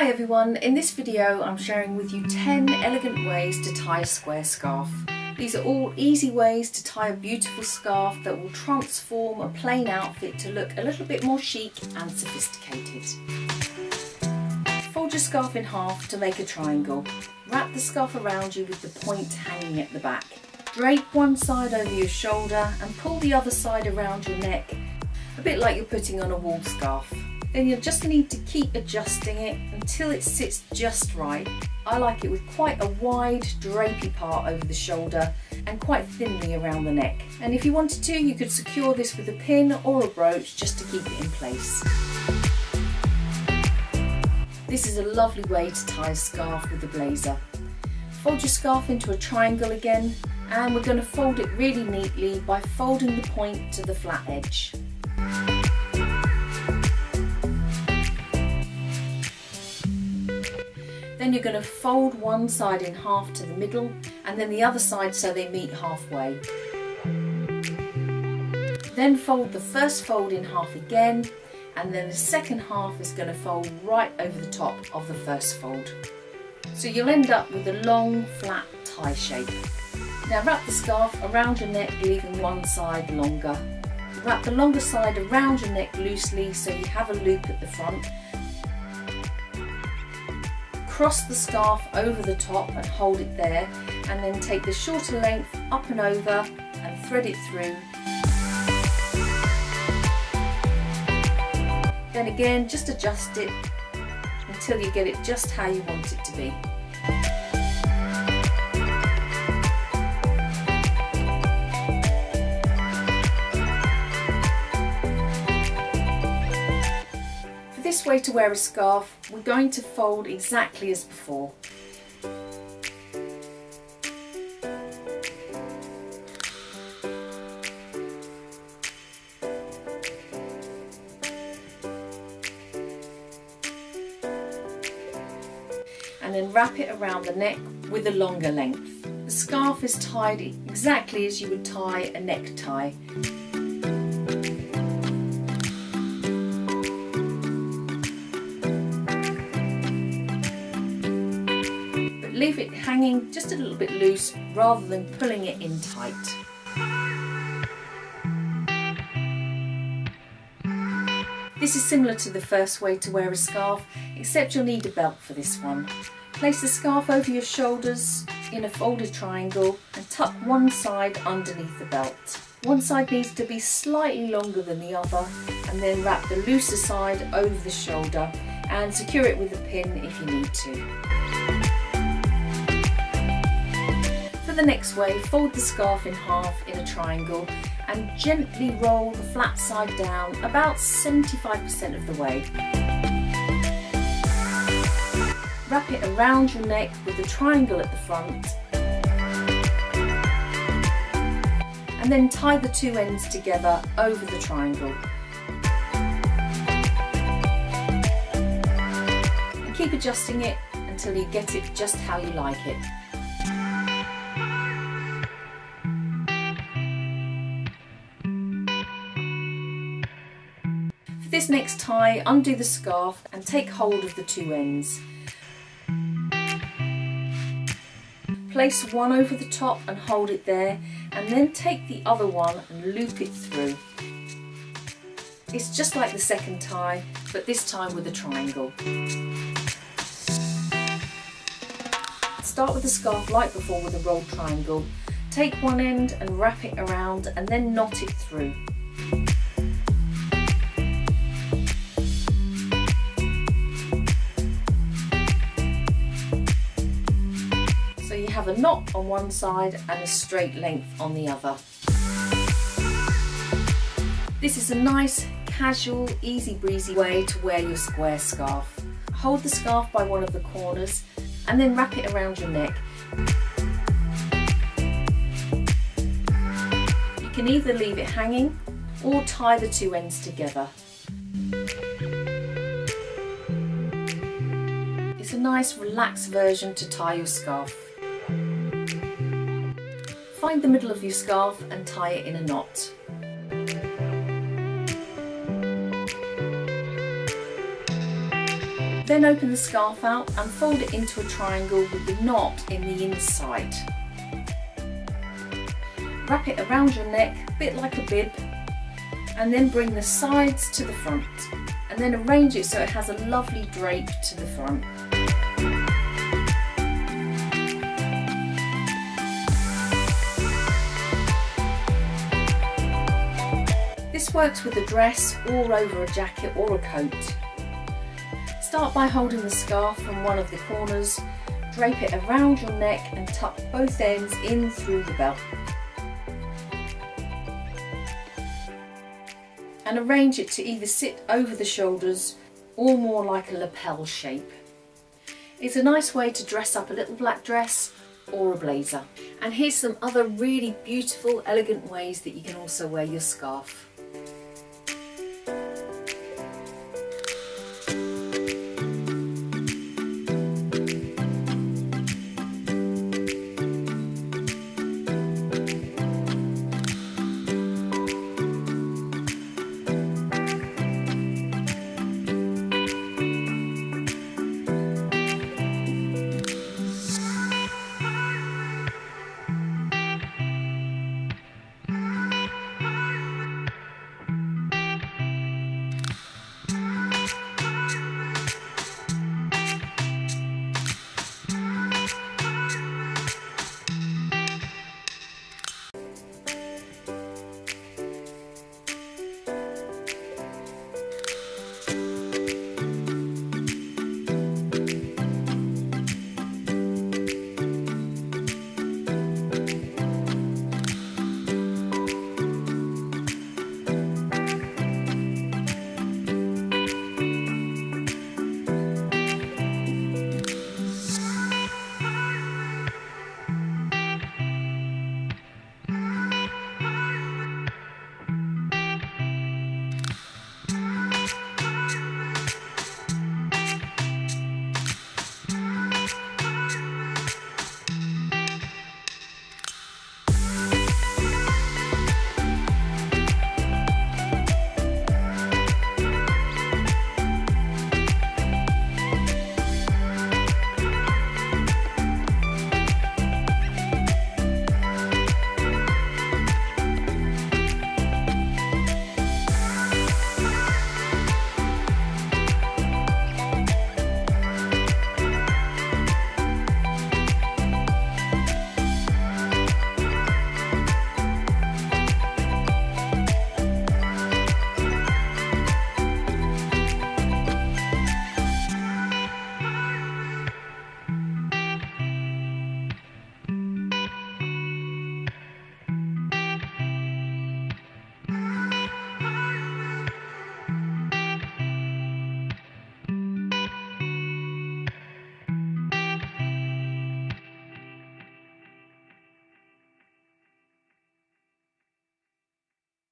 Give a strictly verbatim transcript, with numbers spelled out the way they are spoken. Hi everyone, in this video I'm sharing with you ten elegant ways to tie a square scarf. These are all easy ways to tie a beautiful scarf that will transform a plain outfit to look a little bit more chic and sophisticated. Fold your scarf in half to make a triangle. Wrap the scarf around you with the point hanging at the back. Drape one side over your shoulder and pull the other side around your neck, a bit like you're putting on a wool scarf. Then you'll just need to keep adjusting it until it sits just right. I like it with quite a wide drapey part over the shoulder and quite thinly around the neck. And if you wanted to, you could secure this with a pin or a brooch just to keep it in place. This is a lovely way to tie a scarf with a blazer. Fold your scarf into a triangle again, and we're going to fold it really neatly by folding the point to the flat edge. Then you're going to fold one side in half to the middle and then the other side so they meet halfway. Then fold the first fold in half again, and then the second half is going to fold right over the top of the first fold. So you'll end up with a long flat tie shape. Now wrap the scarf around your neck, leaving one side longer. Wrap the longer side around your neck loosely so you have a loop at the front. Cross the scarf over the top and hold it there, and then take the shorter length up and over and thread it through. Then again, just adjust it until you get it just how you want it to be. This way to wear a scarf, we're going to fold exactly as before. And then wrap it around the neck with a longer length. The scarf is tied exactly as you would tie a necktie. Leave it hanging just a little bit loose rather than pulling it in tight. This is similar to the first way to wear a scarf, except you'll need a belt for this one. Place the scarf over your shoulders in a folded triangle and tuck one side underneath the belt. One side needs to be slightly longer than the other, and then wrap the looser side over the shoulder and secure it with a pin if you need to. The next way, fold the scarf in half in a triangle and gently roll the flat side down about seventy-five percent of the way. Wrap it around your neck with the triangle at the front, and then tie the two ends together over the triangle. And keep adjusting it until you get it just how you like it. For this next tie, undo the scarf and take hold of the two ends. Place one over the top and hold it there, and then take the other one and loop it through. It's just like the second tie, but this time with a triangle. Start with the scarf like before with a rolled triangle. Take one end and wrap it around and then knot it through. Have a knot on one side and a straight length on the other. This is a nice, casual, easy breezy way to wear your square scarf. Hold the scarf by one of the corners and then wrap it around your neck. You can either leave it hanging or tie the two ends together. It's a nice, relaxed version to tie your scarf. Find the middle of your scarf and tie it in a knot. Then open the scarf out and fold it into a triangle with the knot in the inside. Wrap it around your neck, a bit like a bib, and then bring the sides to the front. And then arrange it so it has a lovely drape to the front. This works with a dress all over a jacket or a coat. Start by holding the scarf from one of the corners, drape it around your neck and tuck both ends in through the belt. And arrange it to either sit over the shoulders or more like a lapel shape. It's a nice way to dress up a little black dress or a blazer. And here's some other really beautiful, elegant ways that you can also wear your scarf.